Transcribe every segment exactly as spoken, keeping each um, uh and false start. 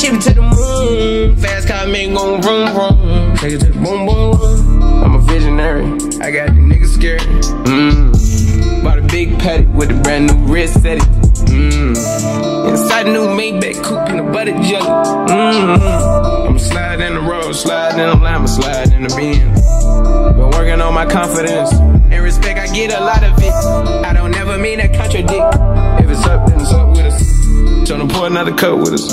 that shit to the moon. Fast car make gon' vroom vroom. Take it to the boom boom. I'm a visionary. I got the niggas scared. Mmm. Bought a big Patek with a brand new wrist set it. Mmm. Inside a new Maybach coupe in a butter jelly. Mmm. I'm sliding in the road, sliding in the llama, sliding in the Benz. Been working on my confidence and respect. I get a lot of it. I don't ever mean to contradict. If it's up, then it's up with us. Tryna pour another cup with us.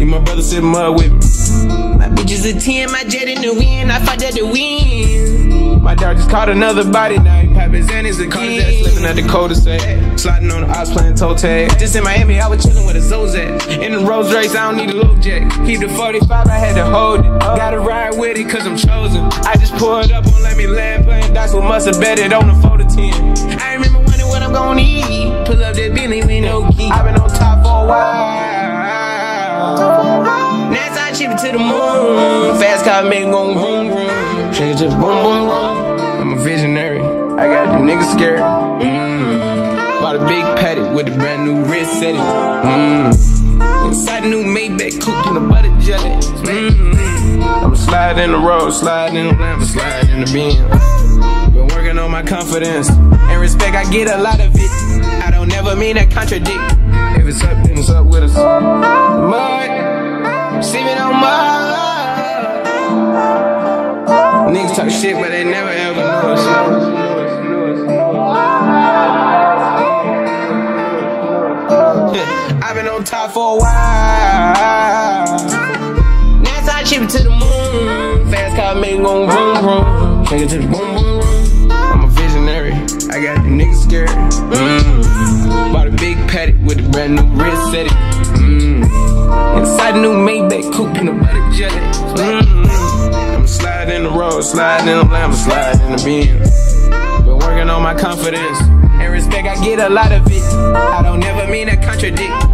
You my brother sitting mud with me. My bitches a ten, my jet in the wind, I fought that to win. My dog just caught another body, now he poppin' Zannies again. Slippin' at Dakota, sliding on the ops playing Tote. Just in Miami, I was chillin' with a Zozet. In the Rose Race, I don't need a little Jack. Keep the forty-five, I had to hold it. Gotta ride with it, cause I'm chosen. I just pulled up on Let Me Land, playing dice with mustard, bet it on the four to ten. I remember wondering what I'm gonna eat. Pull up that Bentley with no key. I've been on top for a while. Ship it to the moon, fast car make gon' boom boom. Shake it to the boom boom boom. I'm a visionary. I got the niggas scared. Mmm. Bought a big Patek with a brand new wrist set it. Mmm. Inside a new Maybach coupe in a butter jelly. Mmm. I'm sliding in the road, sliding in the llama, sliding in the Benz. Been working on my confidence and respect. I get a lot of it. I don't ever mean to contradict. If it's up, then it's up with us. Mud. See me no more. Niggas talk shit, but they never ever know us. I've been on top for a while. Now it's time to ship it to the moon. Fast car make gon' vroom vroom. Take it to the boom boom room. I'm a visionary. I got the niggas scared. Mm. Bought a big Patek with a brand new wrist set it. Mm. Inside a new Maybach coupe in a butter jelly. Mm-hmm. I'm sliding in the road, sliding in the llama, sliding in the Benz. Been working on my confidence and respect. I get a lot of it. I don't ever mean to contradict.